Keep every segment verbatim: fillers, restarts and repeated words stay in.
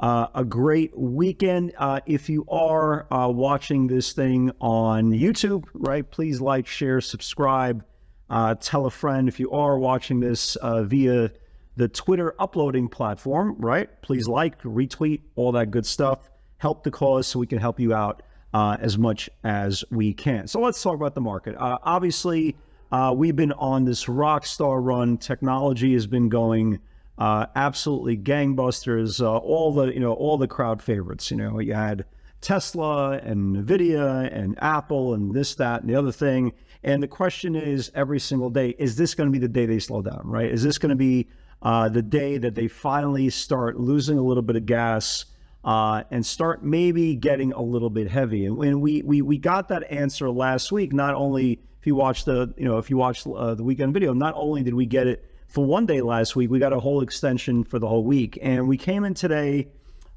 uh, a great weekend. Uh, if you are uh, watching this thing on YouTube, right, please like, share, subscribe, uh, tell a friend. If you are watching this uh, via the Twitter uploading platform, right, please like, retweet, all that good stuff. Help the cause so we can help you out Uh, as much as we can. So let's talk about the market. Uh, obviously, uh, we've been on this rock star run. Technology has been going uh, absolutely gangbusters. Uh, all the you know, all the crowd favorites. You know, you had Tesla and NVIDIA and Apple and this, that, and the other thing. And the question is, every single day, is this going to be the day they slow down? Right? Is this going to be uh, the day that they finally start losing a little bit of gas? Uh, and start maybe getting a little bit heavy. And when we, we we got that answer last week, not only if you watch the you know if you watch uh, the weekend video, not only did we get it for one day last week, we got a whole extension for the whole week. And we came in today.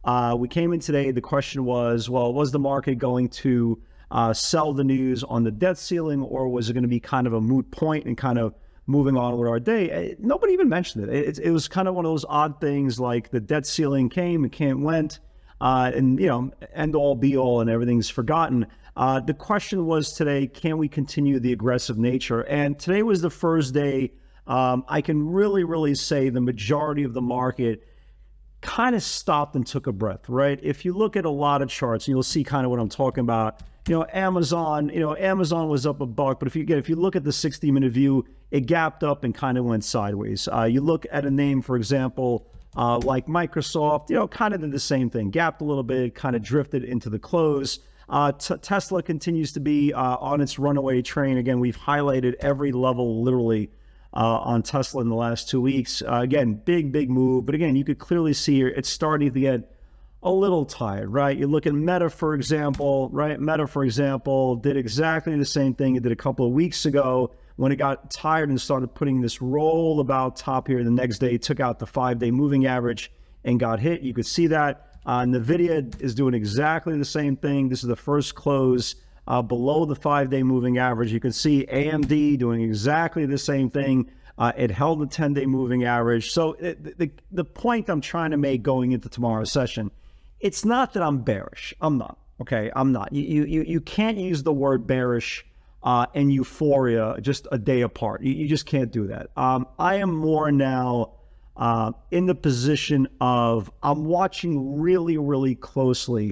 Uh, we came in today. The question was, well, was the market going to uh, sell the news on the debt ceiling, or was it going to be kind of a moot point and kind of moving on with our day? Nobody even mentioned it. It, it was kind of one of those odd things, like the debt ceiling came, it came, went. Uh, and, you know, end all be all and everything's forgotten. Uh, the question was today, can we continue the aggressive nature? And today was the first day um, I can really, really say the majority of the market kind of stopped and took a breath, right? If you look at a lot of charts, you'll see kind of what I'm talking about. You know, Amazon, you know, Amazon was up a buck, but if you get, if you look at the sixty minute view, it gapped up and kind of went sideways. Uh, you look at a name, for example, Uh, like Microsoft, you know, kind of did the same thing, gapped a little bit, kind of drifted into the close. Uh, Tesla continues to be uh, on its runaway train. Again, we've highlighted every level literally uh, on Tesla in the last two weeks. Uh, again, big, big move. But again, you could clearly see here it's starting to get a little tired, right? You look at Meta, for example, right? Meta, for example, did exactly the same thing it did a couple of weeks ago, when it got tired and started putting this roll about top here. The next day, took out the five day moving average and got hit. You could see that. Uh, NVIDIA is doing exactly the same thing. This is the first close uh, below the five day moving average. You can see A M D doing exactly the same thing. Uh, it held the ten day moving average. So it, the, the point I'm trying to make going into tomorrow's session, it's not that I'm bearish. I'm not, okay? I'm not. You, you, you can't use the word bearish Uh, and euphoria just a day apart. You, you just can't do that. Um, I am more now uh, in the position of I'm watching really, really closely.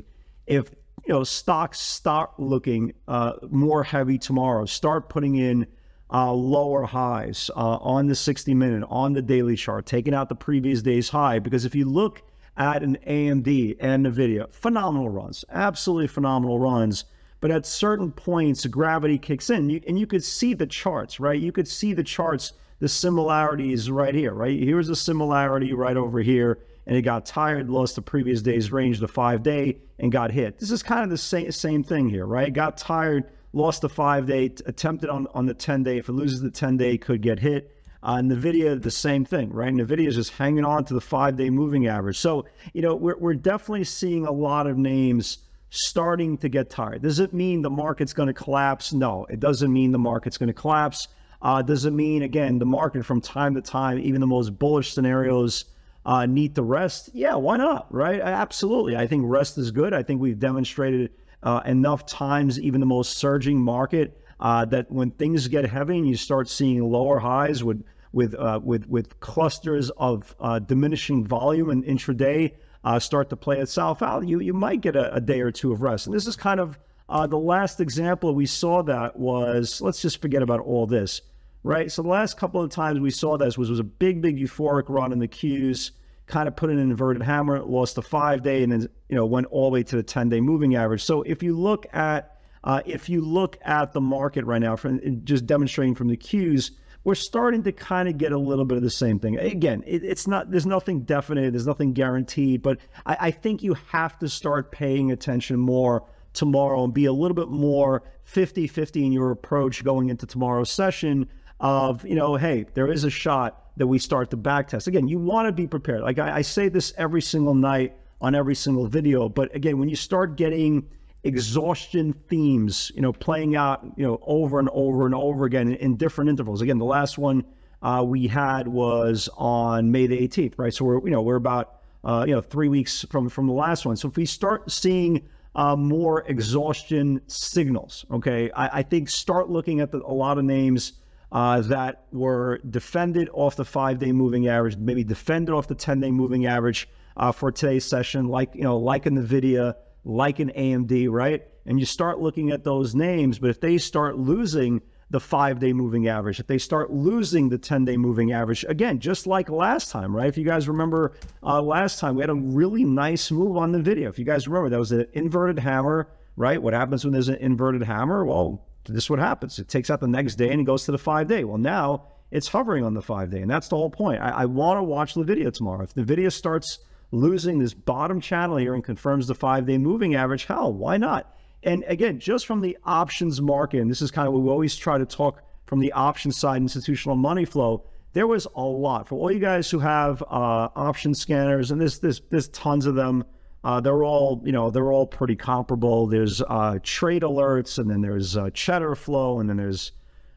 If you know stocks start looking uh, more heavy tomorrow, start putting in uh, lower highs uh, on the sixty minute, on the daily chart, taking out the previous day's high. Because if you look at an A M D and NVIDIA, phenomenal runs, absolutely phenomenal runs. But at certain points, gravity kicks in, you, and you could see the charts, right? You could see the charts, the similarities right here, right? Here's a similarity right over here, and it got tired, lost the previous day's range, the five day, and got hit. This is kind of the same, same thing here, right? Got tired, lost the five day, attempted on, on the ten day. If it loses the ten day, it could get hit. Uh, NVIDIA, the same thing, right? NVIDIA is just hanging on to the five day moving average. So, you know, we're, we're definitely seeing a lot of names starting to get tired. Does it mean the market's going to collapse? No, it doesn't mean the market's going to collapse. Uh, does it mean, again, the market from time to time, even the most bullish scenarios uh, need to rest? Yeah, why not, right? Absolutely. I think rest is good. I think we've demonstrated uh, enough times, even the most surging market, uh, that when things get heavy and you start seeing lower highs with, with, uh, with, with clusters of uh, diminishing volume and intraday, Uh, start to play itself out, you, you might get a, a day or two of rest. And this is kind of uh, the last example we saw that was, let's just forget about all this, right? So the last couple of times we saw this was, was a big, big euphoric run in the Qs, kind of put in an inverted hammer, lost the five day, and then, you know, went all the way to the ten day moving average. So if you look at, uh, if you look at the market right now, from, just demonstrating from the Qs, we're starting to kind of get a little bit of the same thing. Again, it, it's not, there's nothing definite, there's nothing guaranteed, but I, I think you have to start paying attention more tomorrow and be a little bit more fifty fifty in your approach going into tomorrow's session of, you know, hey, there is a shot that we start to back test. Again, you want to be prepared. Like I, I say this every single night on every single video, but again, when you start getting exhaustion themes, you know, playing out, you know, over and over and over again in, in different intervals. Again, the last one uh, we had was on May the eighteenth, right? So we're, you know, we're about, uh, you know, three weeks from, from the last one. So if we start seeing uh, more exhaustion signals, okay, I, I think start looking at the, a lot of names uh, that were defended off the five-day moving average, maybe defended off the ten-day moving average uh, for today's session, like, you know, like in NVIDIA, like an A M D, right? And you start looking at those names, but if they start losing the five-day moving average, if they start losing the ten-day moving average, again, just like last time, right? If you guys remember uh, last time, we had a really nice move on the video. If you guys remember, that was an inverted hammer, right? What happens when there's an inverted hammer? Well, this is what happens. It takes out the next day and it goes to the five-day. Well, now it's hovering on the five-day, and that's the whole point. I, I want to watch the video tomorrow. If the video starts losing this bottom channel here and confirms the five-day moving average, hell, why not? And again, just from the options market, and this is kind of what we always try to talk from the options side, institutional money flow, there was a lot. For all you guys who have uh, option scanners, and there's, there's, there's tons of them, uh, they're all, you know, they're all pretty comparable. There's uh, trade alerts, and then there's uh, Cheddar Flow, and then there's,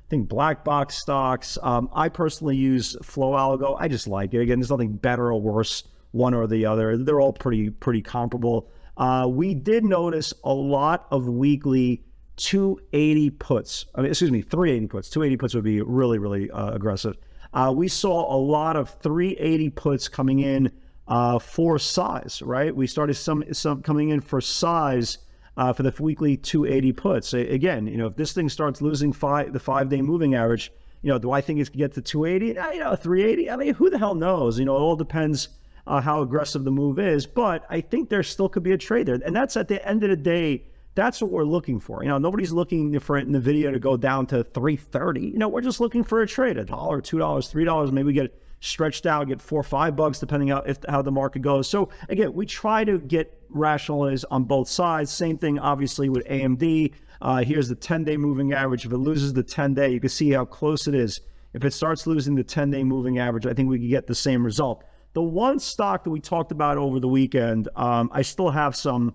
I think, black box stocks. Um, I personally use Flow Algo. I just like it. Again, there's nothing better or worse, one or the other. They're all pretty pretty comparable. Uh, we did notice a lot of weekly two eighty puts. I mean, excuse me, three eighty puts. two eighty puts would be really, really uh, aggressive. Uh, we saw a lot of three eighty puts coming in uh, for size, right? We started some, some coming in for size uh, for the weekly two eighty puts. Again, you know, if this thing starts losing five, the five-day moving average, you know, do I think it can get to two eighty? You know, three eighty? I mean, who the hell knows? You know, it all depends Uh, how aggressive the move is, but I think there still could be a trade there. And that's, at the end of the day, that's what we're looking for. You know, nobody's looking for it in the video to go down to three thirty. You know, we're just looking for a trade, a dollar, two dollars, three dollars. Maybe we get stretched out, get four or five bucks, depending on if, how the market goes. So again, we try to get rationalized on both sides. Same thing, obviously, with A M D. Uh, here's the ten-day moving average. If it loses the ten-day, you can see how close it is. If it starts losing the ten-day moving average, I think we could get the same result. The one stock that we talked about over the weekend, um, I still have some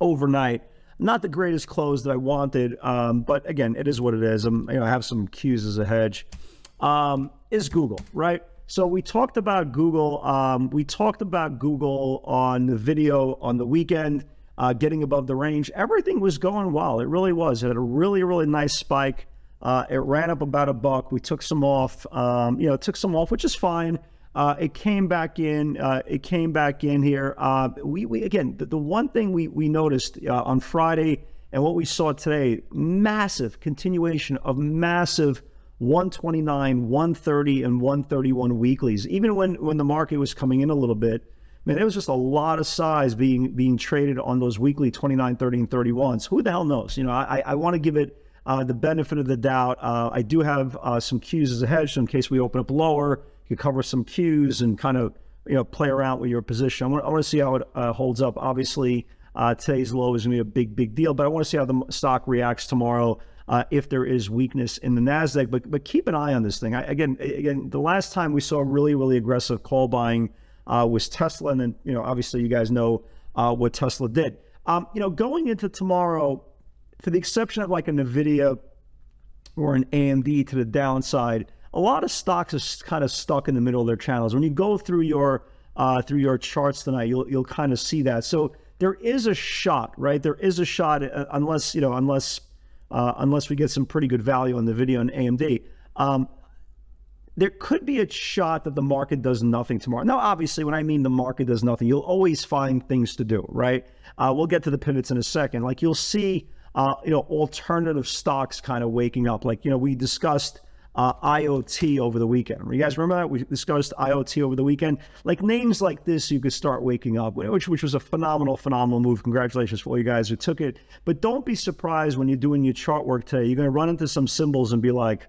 overnight. Not the greatest close that I wanted, um, but again, it is what it is. I'm, you know, I have some cues as a hedge. Um, is Google, right? So we talked about Google. Um, we talked about Google on the video on the weekend, uh, getting above the range. Everything was going well. It really was. It had a really, really nice spike. Uh, it ran up about a buck. We took some off. Um, you know, took some off, which is fine. Uh, it came back in. Uh, it came back in here. Uh, we, we again, the, the one thing we we noticed uh, on Friday and what we saw today: massive continuation of massive one twenty-nine, one thirty, and one thirty-one weeklies. Even when when the market was coming in a little bit, man, there was just a lot of size being being traded on those weekly twenty-nine, thirty, and thirty-ones. Who the hell knows? You know, I I want to give it uh, the benefit of the doubt. Uh, I do have uh, some cues as a hedge, so in case we open up lower, you cover some cues and kind of, you know, play around with your position. I want, I want to see how it uh, holds up. Obviously, uh, today's low is going to be a big, big deal, but I want to see how the stock reacts tomorrow uh, if there is weakness in the NASDAQ. But but keep an eye on this thing. I, again, again, the last time we saw really, really aggressive call buying uh, was Tesla, and then, you know, obviously you guys know uh, what Tesla did. Um, you know, going into tomorrow, for the exception of like a NVIDIA or an A M D to the downside, a lot of stocks are kind of stuck in the middle of their channels. When you go through your uh, through your charts tonight, you'll you'll kind of see that. So there is a shot, right? There is a shot, uh, unless you know, unless uh, unless we get some pretty good value on the video on A M D. Um, there could be a shot that the market does nothing tomorrow. Now, obviously, when I mean the market does nothing, you'll always find things to do, right? Uh, we'll get to the pivots in a second. Like you'll see, uh, you know, alternative stocks kind of waking up. Like you know, we discussed Uh, I O T over the weekend. You guys remember that? We discussed I O T over the weekend. Like names like this, you could start waking up, which, which was a phenomenal, phenomenal move. Congratulations for all you guys who took it. But don't be surprised when you're doing your chart work today. You're going to run into some symbols and be like,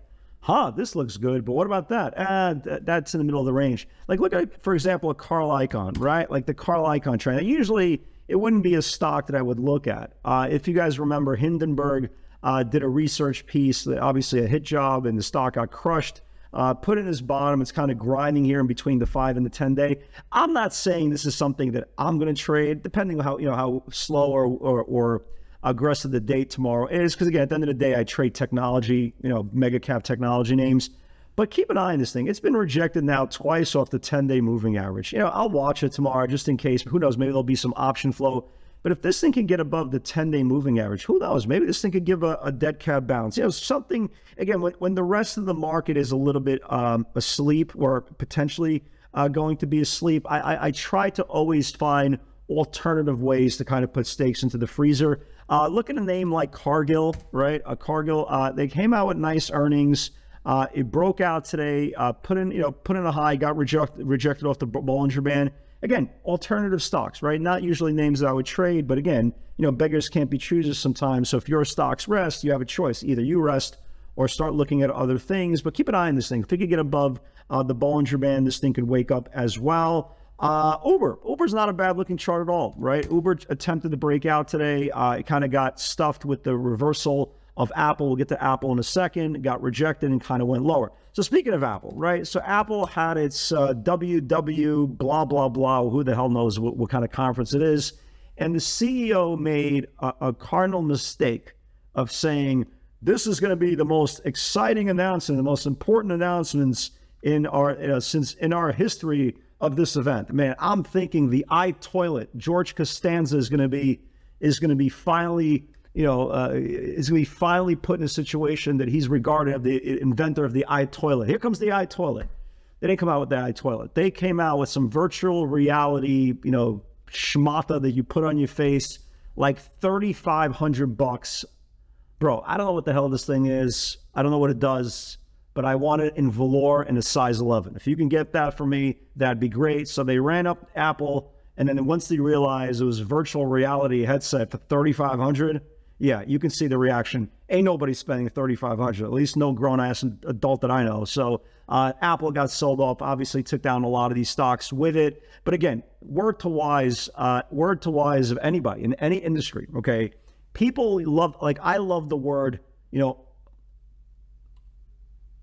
huh, this looks good, but what about that? Ah, th that's in the middle of the range. Like look at, for example, a Carl Icahn, right? Like the Carl Icahn trend. Usually it wouldn't be a stock that I would look at. Uh, if you guys remember, Hindenburg uh, did a research piece, obviously a hit job, and the stock got crushed. Uh, put in his bottom, it's kind of grinding here in between the five and the ten day. I'm not saying this is something that I'm going to trade, depending on how, you know, how slow or, or, or aggressive the date tomorrow is. Because again, at the end of the day, I trade technology, you know, mega cap technology names. But keep an eye on this thing. It's been rejected now twice off the ten day moving average. You know, I'll watch it tomorrow just in case. Who knows? Maybe there'll be some option flow. But if this thing can get above the ten day moving average, who knows? Maybe this thing could give a, a dead cat bounce. You know, something, again, when, when the rest of the market is a little bit um, asleep or potentially uh, going to be asleep, I, I, I try to always find alternative ways to kind of put stakes into the freezer. Uh, look at a name like Cargill, right? Uh, Cargill, uh, they came out with nice earnings. Uh, it broke out today, uh, put in, you know, put in a high, got reject, rejected off the Bollinger Band. Again, alternative stocks, right? Not usually names that I would trade, but again, you know, beggars can't be choosers sometimes. So if your stocks rest, you have a choice. Either you rest or start looking at other things, but keep an eye on this thing. If it could get above uh, the Bollinger Band, this thing could wake up as well. Uh, Uber, Uber's not a bad looking chart at all, right? Uber attempted to break out today. Uh, it kind of got stuffed with the reversal of Apple. We'll get to Apple in a second. It got rejected and kind of went lower. So speaking of Apple, right? So Apple had its uh, W W blah, blah, blah. Who the hell knows what, what kind of conference it is. And the C E O made a, a cardinal mistake of saying, this is going to be the most exciting announcement, the most important announcements in our, you know, since in our history of this event. Man, I'm thinking the eye toilet, George Costanza is going to be, is going to be finally, you know, uh, is going to be finally put in a situation that he's regarded as the inventor of the eye toilet. Here comes the eye toilet. They didn't come out with the eye toilet. They came out with some virtual reality, you know, schmata that you put on your face, like thirty-five hundred bucks. Bro, I don't know what the hell this thing is. I don't know what it does, but I want it in velour and a size eleven. If you can get that for me, that'd be great. So they ran up Apple, and then once they realized it was a virtual reality headset for thirty-five hundred dollars, yeah, you can see the reaction. Ain't nobody spending thirty-five hundred dollars, at least no grown-ass adult that I know. So uh, Apple got sold off, obviously took down a lot of these stocks with it. But again, word to wise, uh, word to wise of anybody in any industry, okay? People love, like I love the word, you know,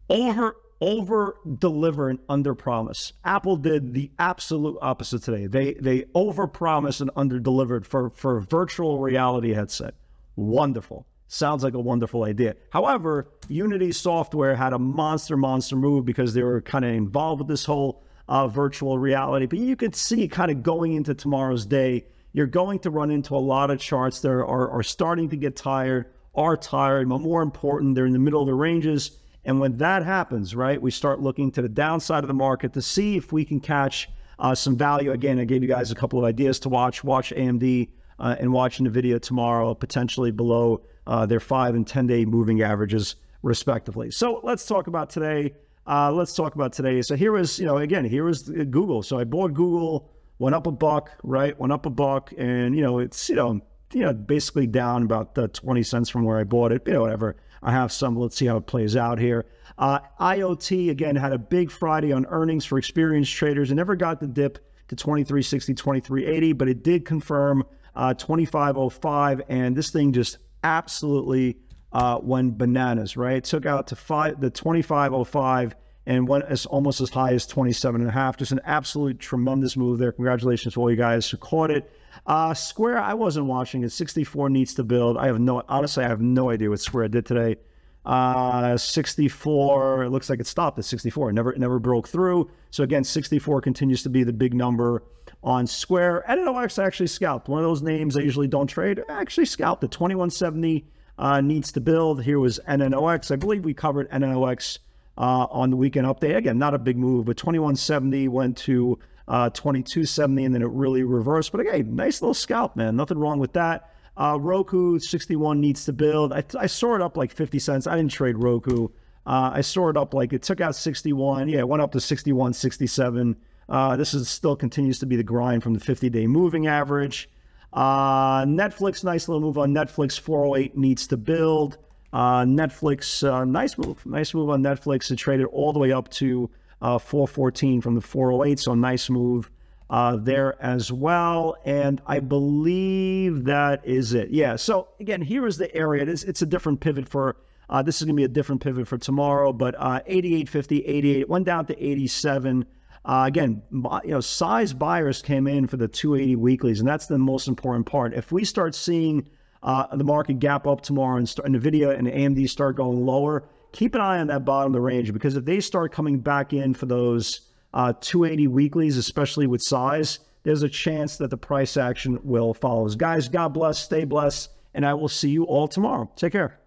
over, over-deliver and under-promise. Apple did the absolute opposite today. They, they over-promised and under-delivered for, for a virtual reality headset. Wonderful. Sounds like a wonderful idea. However, Unity Software had a monster, monster move because they were kind of involved with this whole uh, virtual reality. But you could see kind of going into tomorrow's day, you're going to run into a lot of charts that are, are starting to get tired, are tired, but more important, they're in the middle of the ranges. And when that happens, right, we start looking to the downside of the market to see if we can catch uh, some value. Again, I gave you guys a couple of ideas to watch. Watch A M D. Uh, and watching the video tomorrow, potentially below uh, their five and ten day moving averages, respectively. So let's talk about today. Uh, let's talk about today. So here is, you know, again, here is Google. So I bought Google, went up a buck, right? Went up a buck, and, you know, it's, you know, you know, basically down about uh, twenty cents from where I bought it. You know, whatever. I have some. Let's see how it plays out here. Uh, I O T, again, had a big Friday on earnings for experienced traders. It never got the dip to twenty-three sixty, twenty-three eighty, but it did confirm Uh, twenty-five oh five, and this thing just absolutely uh, went bananas, right? It took out to five, the twenty-five oh five, and went as almost as high as twenty-seven and a half. Just an absolute tremendous move there. Congratulations to all you guys who caught it. Uh, Square, I wasn't watching it. sixty-four needs to build. I have no, honestly, I have no idea what Square did today. Uh, sixty-four, it looks like it stopped at sixty-four. It never, it never broke through. So again, sixty-four continues to be the big number on Square. N N O X actually scalped. One of those names I usually don't trade. I actually scalped at twenty-one seventy, uh, needs to build. Here was N N O X. I believe we covered N N O X, uh, on the weekend update. Again, not a big move, but twenty-one seventy went to, uh, twenty-two seventy, and then it really reversed. But again, nice little scalp, man. Nothing wrong with that. Uh, Roku, sixty-one needs to build. I, I saw it up like fifty cents. I didn't trade Roku. Uh, I saw it up like it took out sixty-one. Yeah, it went up to sixty-one, sixty-seven. Uh, this is still continues to be the grind from the fifty day moving average. Uh, Netflix, nice little move on Netflix. four oh eight needs to build. Uh, Netflix, uh, nice move, nice move on Netflix. It traded all the way up to uh, four fourteen from the four oh eight, so nice move uh, there as well. And I believe that is it. Yeah. So again, here is the area. It is, it's a different pivot for. Uh, this is going to be a different pivot for tomorrow. But uh, eighty-eight fifty, eighty-eight, it went down to eighty-seven. Uh, again, you know, size buyers came in for the two eighty weeklies, and that's the most important part. If we start seeing uh, the market gap up tomorrow and, start, and NVIDIA and A M D start going lower, keep an eye on that bottom of the range, because if they start coming back in for those uh, two eighty weeklies, especially with size, there's a chance that the price action will follow. Guys, God bless, stay blessed, and I will see you all tomorrow. Take care.